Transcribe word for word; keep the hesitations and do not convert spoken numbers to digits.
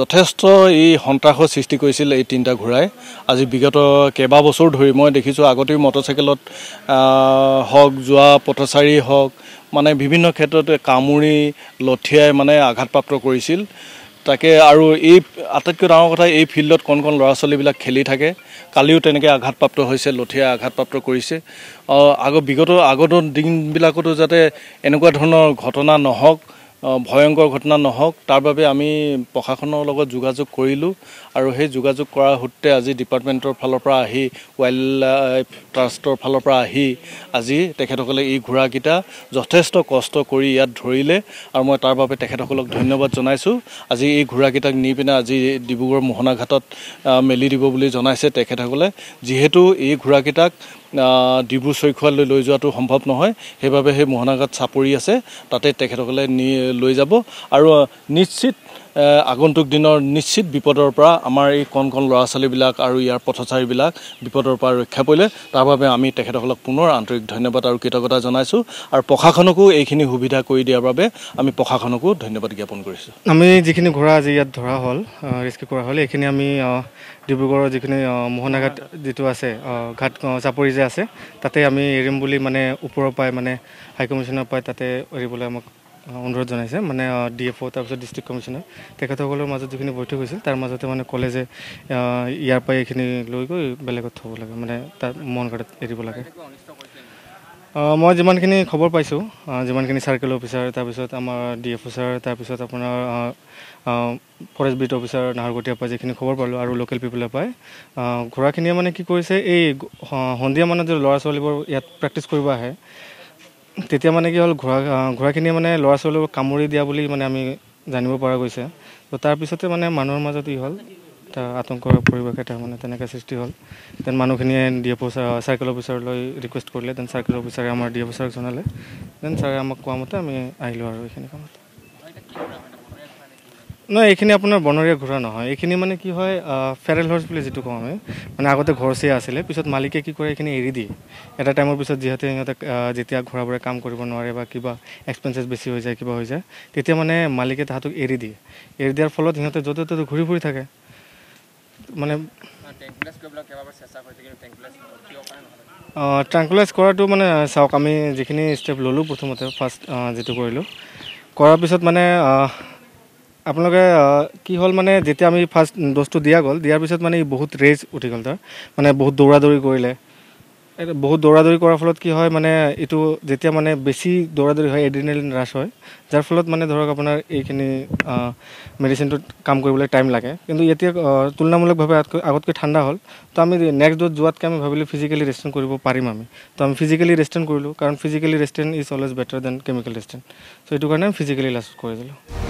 যথেষ্ট এই হন্তাহ সৃষ্টি কৰিছিল এই তিনটা ঘোড়াই আজি বিগত কেবা বছৰ ধৰি মই দেখিছো আগতে মটৰসাইকেলত হক জুয়া পথচাৰী হক মানে বিভিন্ন ক্ষেত্ৰত কামুৰি লঠিয়াই মানে আঘাতপ্ৰাপ্ত কৰিছিল তাকে আৰু এই আটাইতকৈ ডাঙৰ কথা এই ফিল্ডত কোন কোন লৰাছলিবিলাক খেলি থাকে কালিও তেনেকৈ আঘাতপ্ৰাপ্ত হৈছে লঠিয়া আঘাতপ্ৰাপ্ত কৰিছে আগৰ বিগত আগৰ দিনবিলাকতো যাতে এনেকুৱা ধৰণৰ ঘটনা নহওক ভয়ংকৰ ঘটনা নহওক তাৰ বাবে আমি প্ৰশাসনৰ লগত যোগাযোগ কৰিলো আৰু সেই যোগাযোগ কৰা হতে আজি ডিপাৰ্টমেন্টৰ ফালৰ পৰা আহি ৱাইল্ড লাইফ ট্ৰাষ্টৰ ফালৰ পৰা আহি আজি তেখেতসকলে এই ঘোঁৰাকিটা যথেষ্ট কষ্ট কৰি ইয়াত ধৰিলে আৰু মই তাৰ বাবে তেখেতসকলক ধন্যবাদ জনাইছো আজি এই ঘোঁৰাকিটাক নি পিনা আজি ডিব্ৰুগড় মোহনা ঘাটত মেলি দিব বুলি জনাইছে তেখেতসকলে যেহেতু এই ঘোঁৰাকিটাক ডিব্ৰু সৈখোৱালৈ লৈ যোৱাটো সম্ভৱ নহয় হেবাবে হে মোহনাঘাট চাপৰি আছে তাতে তেখেতসকলে লৈ যাব আৰু নিশ্চিত আগন্তুক দিনৰ নিশ্চিত বিপদৰ পৰা আমাৰ এই কোন কোন লৰাছলিবিলাক আৰু ইয়াৰ পথচাৰীবিলাক বিপদৰ পৰা ৰক্ষা পৰিলে তাৰ বাবে আমি তেখেতসকলক পুনৰ আন্তৰিক ধন্যবাদ আৰু কৃতজ্ঞতা জনাইছো আৰু প্ৰশাসনকো এইখিনি সুবিধা কৰি দিয়াৰ বাবে আমি প্ৰশাসনকো ধন্যবাদ জ্ঞাপন কৰিছো আমি যিখিনি ঘোঁৰা আজি ইয়াত ধৰা হল ৰেস্কিউ কৰা হল এইখিনি আমি ডিব্ৰুগড়ৰ যিখিনি মোহনাঘাট যেটো আছে ঘাট চাপৰি যে আছে তাতে আমি এৰিম বুলি মানে ওপৰৰ পায় মানে হাই কমিশনৰ পায় তাতে এৰিবলৈ আমাক অনুরোধ জানাইছে মানে ডি এফ অ' তারপর ডিস্ট্রিক্ট কমিশনার তেখেতসকলৰ মাজত যেখানে বৈঠক হয়েছিল তার মাজতে মানে কলে যে ইয়ার পৰা এইখিনি লৈ গৈ বেলেগত থব লাগে মানে তার মন ঘাটত এৰিব লাগে মই যিমানখিনি খবৰ পাইছো যিমানখিনি সার্কেল অফিসার তারপর আমার ডি এফ অ' স্যার তারপর আপনার ফরেস্ট বিট অফিসার নাহৰকটীয়া পৰা যেখানে খবৰ পালো আর লোকেল পিপল পায় ঘোঁৰাখিনিয়ে মানে কি কৰিছে এই সন্ধিয়া মানে যে লৰা ছোৱালীবোৰ ইয়াত প্ৰেক্টিছ কৰিব আহে তেতিয়া মানে কি হল ঘোঁৰা ঘোঁৰাখিনি মানে লৰা ছোৱালীৰ কামুৰি দিয়া বুলি মানে আমি জানিব পৰা গৈছে তো তাৰ পিছতে মানে মানুহৰ মাজত ই হল তা আতংকৰ পৰিৱেশ এটা মানে তেনেকৈ সৃষ্টি হল দেন মানুহখিনিয়ে ডিএফ সার্কেল অফিচাৰলৈ ৰিকুৱেষ্ট কৰিলে দেন সার্কেল অফিচাৰে আমাৰ ডিএফ ছাৰক জনালে দেন ছাৰে আমাক কোৱা মতে আমি আহিলো আৰু এইখিনি কামত না এইখিনি আপোনাৰ বনৰীয়া ঘোঁৰা নহয় এইখিনি মানে কি হয় ফেৰেল হৰ্স বুলি যেটো কওঁ আমি মানে আগতে ঘৰচিয়া আছিলে পিছত মালিকে কি কৰে এইখিনি এৰি দিয়ে এটা টাইমৰ পিছত যেহাতে যেতিয়া ঘোঁৰাবোৰে কাম কৰিব নোৱাৰে বা কিবা এক্সপেন্সেছ বেছি হৈ যায় কিবা হৈ যায় তেতিয়া মানে মালিকে তাহাতক এৰি দিয়ে এৰি দিয়াৰ ফলত সিহঁতে য'তে ত'তে ঘূৰি ফুৰি থাকে মানে ট্ৰাংকুলাইজ কৰাটো মানে চাওক আমি যিখিনি ষ্টেপ ললোঁ প্ৰথমতে ফাৰ্ষ্ট যেটো কৰিলোঁ কৰাৰ পিছত মানে আপোনালোকে কি হল মানে যেতিয়া আমি ফার্স্ট দস্তু দিয়া গল দিয়াৰ পিছত মানে বহুত ৰেজ উঠি গল তাৰ মানে বহুত দৌৰা দৌৰি কৰিলে বহুত দৌৰা দৌৰি কৰাৰ ফলত কি হয় মানে এটো যেতিয়া মানে বেছি দৌৰা দৌৰি হয় এড্ৰিনালিন হ্ৰাস হয় যাৰ ফলত মানে ধৰক আপোনাৰ এইখিনি মেডিচিনটো কাম কৰিবলৈ টাইম লাগে কিন্তু এতিয়া তুলনামূলকভাৱে আগতকৈ ঠাণ্ডা হল তো আমি নেক্সট ড'জ যোৱাতকৈ আমি ভাবিলোঁ ফিজিকেলি ৰেষ্টন কৰিব পাৰিম আমি তো আমি ফিজিকেলি ৰেষ্টন কৰিলোঁ কাৰণ physically restraint is always better than chemical restraint তো এইটো কাৰণে ফিজিকেলি লাষ্ট কৰি দিলোঁ।